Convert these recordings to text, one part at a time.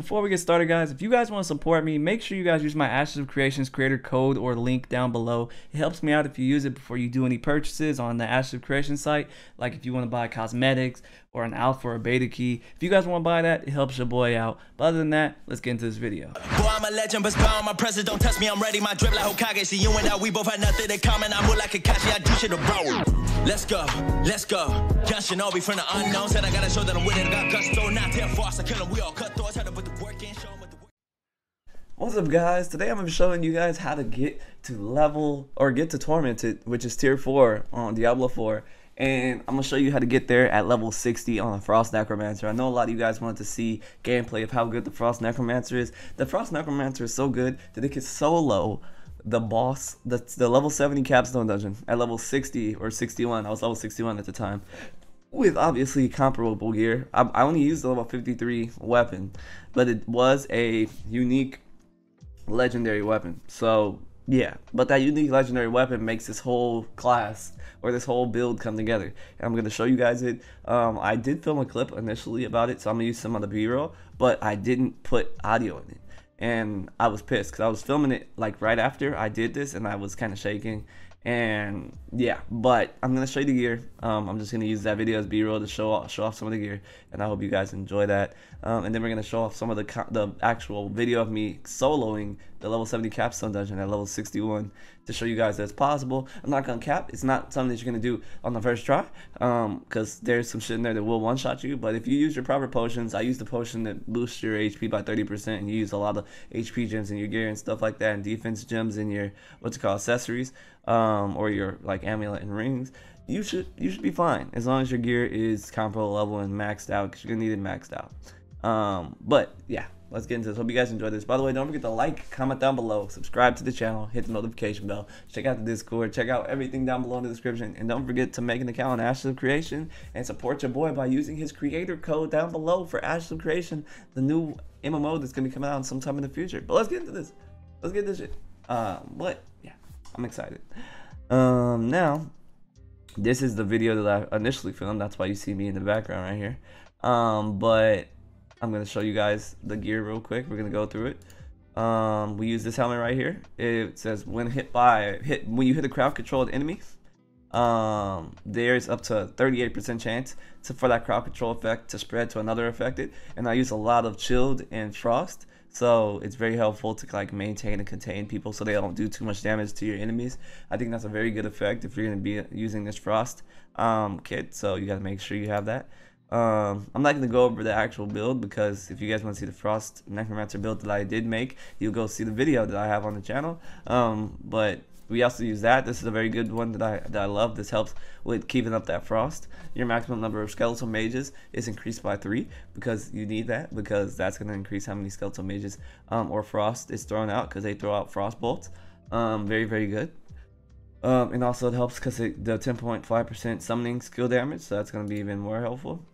Before we get started, guys, if you guys want to support me, make sure you guys use my Ashes of Creation's creator code or link down below. It helps me out if you use it before you do any purchases on the Ashes of Creation site, like if you want to buy cosmetics or an alpha or beta key. If you guys want to buy that, it helps your boy out. But other than that, let's get into this video. Boy, I'm a legend, but spy on my presence. Don't touch me, I'm ready. My drip like Hokage. See, you and I, we both had nothing in common. I move like Kakashi, I do shit around. Let's go. John Shinobi from the unknown said I gotta show that I'm with it. Got gusto, not there for us. I kill him. We all cut thoughts. Had to put the work in. Show him what the work. What's up, guys? Today I'm gonna be showing you guys how to get to Tormented, which is tier 4 on Diablo 4. And I'm going to show you how to get there at level 60 on the Frost Necromancer. I know a lot of you guys wanted to see gameplay of how good the Frost Necromancer is. The Frost Necromancer is so good that it can solo the boss, the level 70 Capstone Dungeon at level 60 or 61. I was level 61 at the time. With obviously comparable gear. I only used the level 53 weapon, but it was a unique legendary weapon. So yeah, but that unique legendary weapon makes this whole class or this whole build come together. And I'm going to show you guys it. I did film a clip initially about it, so I'm going to use some of the B-roll, but I didn't put audio in it. And I was pissed because I was filming it like right after I did this and I was kind of shaking. And yeah, but I'm going to show you the gear. I'm just going to use that video as B-roll to show off some of the gear, and I hope you guys enjoy that. And then we're going to show off some of the actual video of me soloing the level 70 Capstone Dungeon at level 61 to show you guys that it's possible. I'm not going to cap. It's not something that you're going to do on the first try, because there's some shit in there that will one-shot you. But if you use your proper potions, I use the potion that boosts your HP by 30%, and you use a lot of HP gems in your gear and stuff like that, and defense gems in your, what's it called, accessories. Or your like amulet and rings, you should be fine as long as your gear is comparable level and maxed out, because you're gonna need it maxed out. But yeah, let's get into this. Hope you guys enjoy this. By the way, don't forget to like, comment down below, subscribe to the channel, hit the notification bell, check out the Discord, check out everything down below in the description, and don't forget to make an account on Ashes of Creation and support your boy by using his creator code down below for Ashes of Creation, the new MMO that's gonna be coming out sometime in the future. But let's get into this. Let's get this shit. But yeah, I'm excited. Now, this is the video that I initially filmed. That's why you see me in the background right here. But I'm going to show you guys the gear real quick. We're going to go through it. We use this helmet right here. It says when you hit a crowd controlled enemy, there's up to 38% chance for that crowd control effect to spread to another affected. And I use a lot of chilled and frost. So it's very helpful to like maintain and contain people so they don't do too much damage to your enemies. I think that's a very good effect if you're going to be using this frost kit, so you got to make sure you have that. I'm not going to go over the actual build, because if you guys want to see the Frost Necromancer build that I did make, you'll go see the video that I have on the channel. But we also use that. This is a very good one that I love. This helps with keeping up that frost. Your maximum number of skeletal mages is increased by 3, because you need that, because that's going to increase how many skeletal mages or frost is thrown out, because they throw out frost bolts. Very, very good. And also it helps because the 10.5% summoning skill damage, so that's going to be even more helpful.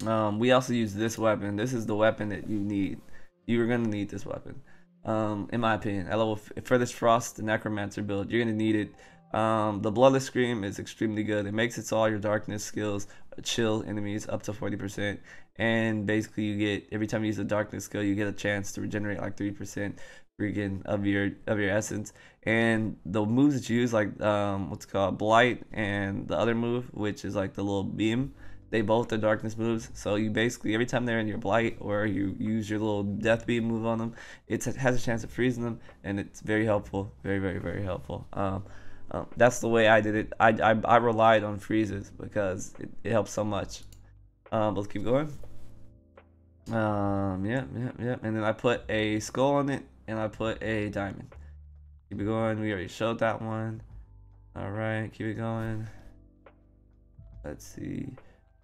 We also use this weapon. This is the weapon that you need. You're going to need this weapon. In my opinion, at level for this Frost Necromancer build, you're gonna need it. The Bloodless Scream is extremely good. It makes it so all your darkness skills chill enemies up to 40%, and basically you get, every time you use a darkness skill, you get a chance to regenerate like 3% freaking of your essence. And the moves that you use, like what's called Blight and the other move, which is like the little beam. They both are darkness moves, so you basically, every time they're in your blight or you use your little death beam move on them, it has a chance of freezing them, and it's very helpful, very, very, very helpful. That's the way I did it. I relied on freezes because it helps so much. Let's keep going. Yeah. And then I put a skull on it, and I put a diamond. Keep it going. We already showed that one. All right, keep it going. Let's see.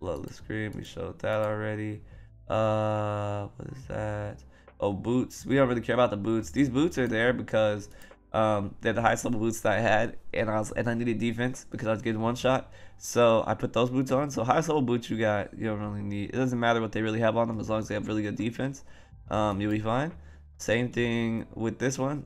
Bloodless Scream, we showed that already. What is that? Oh, boots. We don't really care about the boots. These boots are there because they're the highest level boots that I had, and I needed defense because I was getting one shot, so I put those boots on. So highest level boots you got, you don't really need. It doesn't matter what they really have on them, as long as they have really good defense, you'll be fine. Same thing with this one.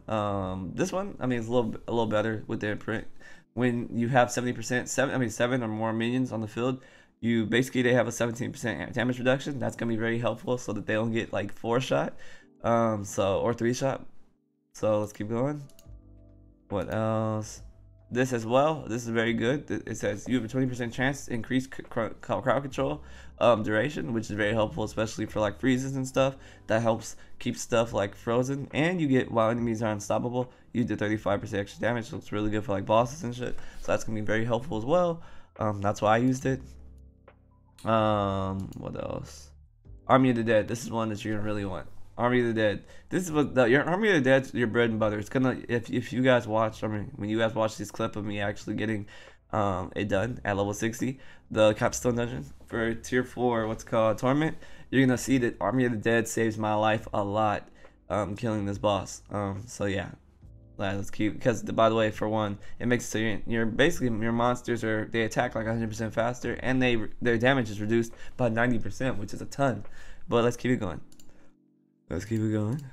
This one, I mean, it's a little better with their print. When you have 70%, 7 or more minions on the field, you basically they have a 17% damage reduction. That's gonna be very helpful so that they don't get like 4-shot, or 3-shot. So let's keep going. What else? This as well. This is very good. It says you have a 20% chance to increase crowd control duration, which is very helpful, especially for like freezes and stuff. That helps keep stuff like frozen. And you get while enemies are unstoppable, you do 35% extra damage. So it's really good for like bosses and shit. So that's gonna be very helpful as well. That's why I used it. What else? Army of the Dead. This is one that you're gonna really want. Army of the Dead. This is what your Army of the Dead's your bread and butter. It's gonna if you guys watch, I mean, when you guys watch this clip of me actually getting it done at level 60, the Capstone Dungeon for tier 4, what's called Torment, you're gonna see that Army of the Dead saves my life a lot, killing this boss. So yeah, that's cute because by the way, for one, it makes it so you're basically your monsters are they attack like 100% faster and their damage is reduced by 90%, which is a ton. But let's keep it going. Let's keep it going.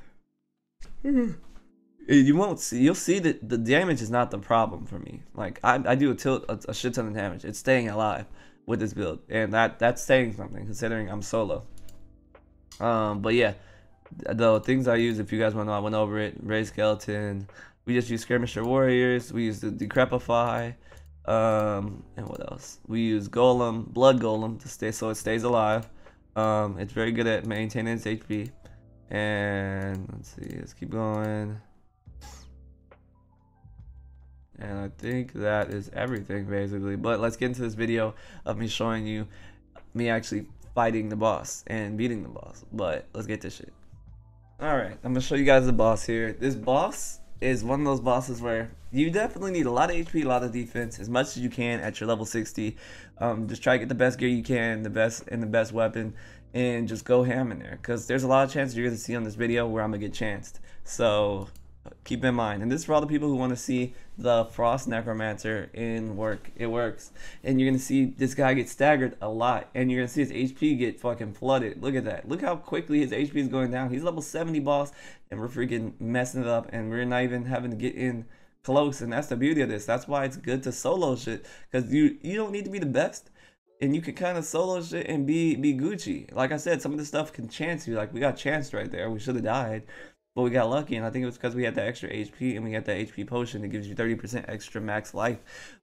You won't see, you'll see that the damage is not the problem for me. Like I do a shit ton of damage. It's staying alive with this build, and that's saying something considering I'm solo. But yeah, the things I use, if you guys want to know, I went over it. Raised Skeleton. We just use Skirmisher Warriors. We use the Decrepify. And what else? We use Golem, Blood Golem to stay so it stays alive. It's very good at maintaining its HP. And let's see, let's keep going. And I think that is everything basically, but let's get into this video of me showing you me actually fighting the boss and beating the boss. But let's get this shit. All right, I'm gonna show you guys the boss here. This boss is one of those bosses where you definitely need a lot of HP, a lot of defense, as much as you can at your level 60. Just try to get the best gear you can, the best weapon, and just go ham in there, because there's a lot of chances you're going to see on this video where I'm going to get chanced. So keep in mind, and this is for all the people who want to see the Frost Necromancer in work. It works, and you're going to see this guy get staggered a lot, and you're going to see his HP get fucking flooded. Look at that. Look how quickly his HP is going down. He's level 70 boss, and we're freaking messing it up, and we're not even having to get in close, and that's the beauty of this. That's why it's good to solo shit, because you don't need to be the best. And you can kind of solo shit and be Gucci. Like I said, some of this stuff can chance you. Like, we got chanced right there. We should have died, but we got lucky. And I think it was because we had the extra HP and we got the HP potion that gives you 30% extra max life,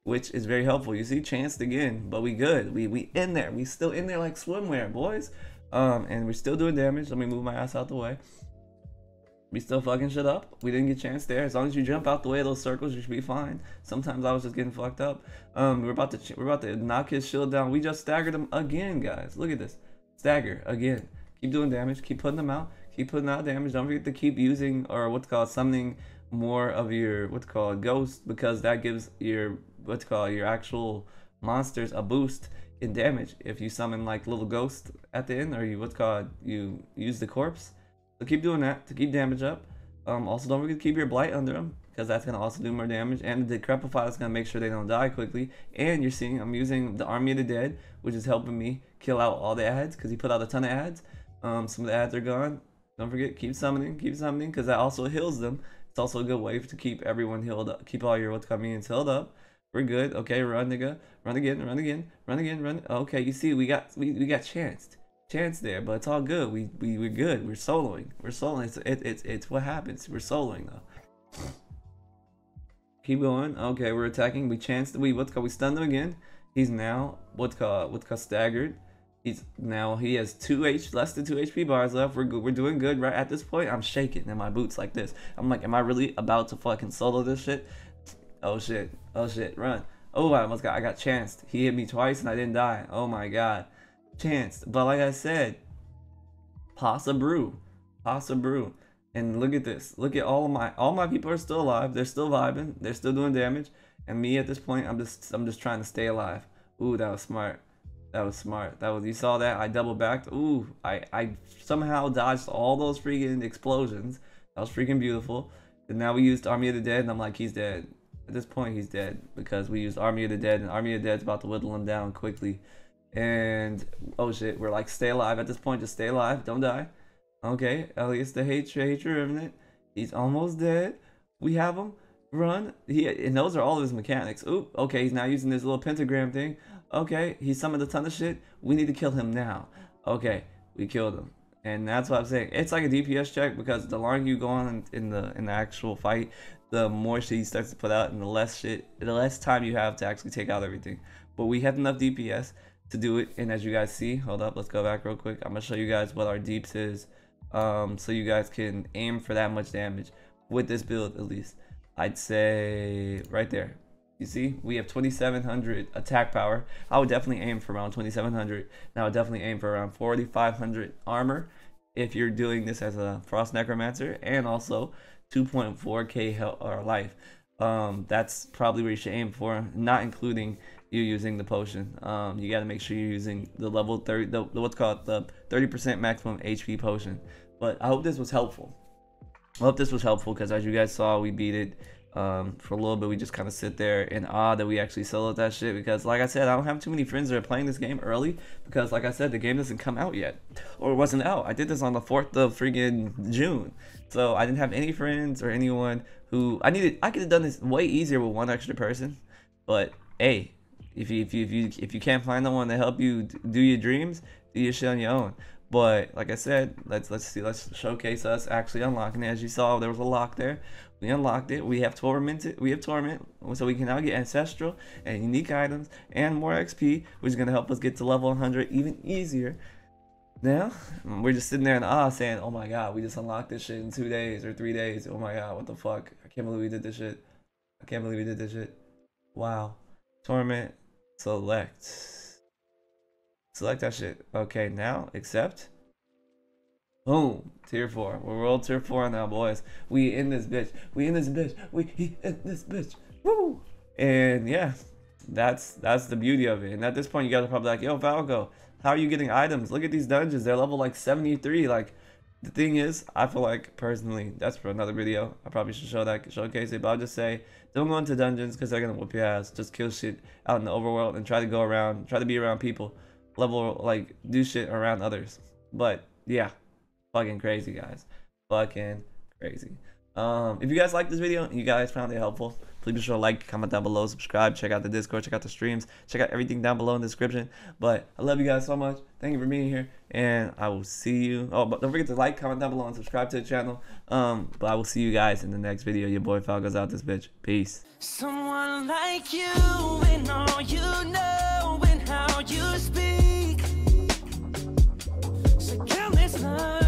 which is very helpful. You see, chanced again, but we good. We in there. We still in there like swimwear, boys. And we're still doing damage. Let me move my ass out the way. We still fucking shit up. We didn't get chanced there. As long as you jump out the way of those circles, you should be fine. Sometimes I was just getting fucked up. We're about to knock his shield down. We just staggered him again, guys. Look at this. Stagger again. Keep doing damage. Keep putting them out. Keep putting out damage. Don't forget to keep using or what's called summoning more of your what's called ghost, because that gives your what's called your actual monsters a boost in damage. If you summon like little ghost at the end, or you what's called you use the corpse. So keep doing that to keep damage up. Also, don't forget to keep your Blight under them, because that's going to also do more damage. And the Decrepify is going to make sure they don't die quickly. And you're seeing I'm using the Army of the Dead, which is helping me kill out all the ads, because he put out a ton of ads. Some of the ads are gone. Don't forget, keep summoning, because that also heals them. It's also a good way to keep everyone healed up, keep all your what's coming in healed up. We're good. Okay, run, nigga. Run again, run again, run again, run. Okay, you see, we got chanced. Chance there, but it's all good. We're good. We're soloing. We're soloing. It's what happens. We're soloing though. Keep going. Okay, we're attacking. We chanced. We stunned him again. He's now what's called staggered. He has less than 2 HP bars left. We're doing good right at this point. I'm shaking in my boots like this. I'm like, am I really about to fucking solo this shit? Oh shit. Oh shit. Run. Oh, I got chanced. He hit me twice and I didn't die. Oh my god. Chanced, but like I said, pasa brew, and look at this. Look at all my people are still alive. They're still vibing. They're still doing damage, and me at this point, I'm just trying to stay alive. Ooh, that was smart. That was smart. That was, you saw that I double backed. Ooh, I somehow dodged all those freaking explosions. That was freaking beautiful. And now we used Army of the Dead, and I'm like, he's dead. At this point, he's dead because we used Army of the Dead, and Army of the Dead's about to whittle him down quickly. And oh shit, we're like, stay alive at this point. Just stay alive, don't die. Okay, Elias the Hatred Revenant. He's almost dead. We have him. run. And those are all of his mechanics. Oop, okay, he's now using this little pentagram thing. Okay, he summoned a ton of shit. We need to kill him now. Okay, we killed him. And that's what I'm saying. It's like a DPS check, because the longer you go on in the actual fight, the more shit he starts to put out, and the less time you have to actually take out everything. But we have enough DPS to do it. And as you guys see, hold up, let's go back real quick. I'm gonna show you guys what our deeps is, so you guys can aim for that much damage with this build. At least I'd say right there, you see we have 2700 attack power. I would definitely aim for around 2700. Now I would definitely aim for around 4500 armor if you're doing this as a Frost Necromancer, and also 2.4k health or life. That's probably where you should aim for, not including you using the potion. You got to make sure you're using the level 30, the 30% maximum HP potion. But I hope this was helpful. I hope this was helpful, because as you guys saw, we beat it. For a little bit, we just kind of sit there in awe that we actually soloed that shit, because like I said, I don't have too many friends that are playing this game early, because like I said, the game doesn't come out yet, or it wasn't out. I did this on the 4th of freaking June, so I didn't have any friends or anyone who I needed. I could have done this way easier with one extra person, but hey, if you can't find someone to help you do your dreams, do your shit on your own. But like I said, let's showcase us actually unlocking it. As you saw, there was a lock there. We unlocked it. We have tormented. We have torment, so we can now get ancestral and unique items and more XP, which is gonna help us get to level 100 even easier. Now we're just sitting there in awe, saying, "Oh my God, we just unlocked this shit in 2 days or 3 days. Oh my God, what the fuck? I can't believe we did this shit. I can't believe we did this shit. Wow." Torment, select that shit. Okay, now accept. Boom, tier 4. We're world tier 4 now, boys. We in this bitch. We in this bitch. We in this bitch. Woo! And yeah, that's the beauty of it. And at this point, you guys are probably like, "Yo, Falco, how are you getting items? Look at these dungeons. They're level like 73. Like, the thing is, I feel like personally, that's for another video. I probably should showcase it, but I'll just say, don't go into dungeons because they're gonna whoop your ass. Just kill shit out in the overworld and try to go around, try to be around people, level like do shit around others. But yeah." Fucking crazy, guys. Fucking crazy. If you guys like this video and you guys found it helpful, please be sure to like, comment down below, subscribe, check out the Discord, check out the streams, check out everything down below in the description. But I love you guys so much. Thank you for being here, and I will see you. Oh, but don't forget to like, comment down below, and subscribe to the channel. But I will see you guys in the next video. Your boy Falco's out this bitch. Peace. Someone like you and all you know and how you speak. So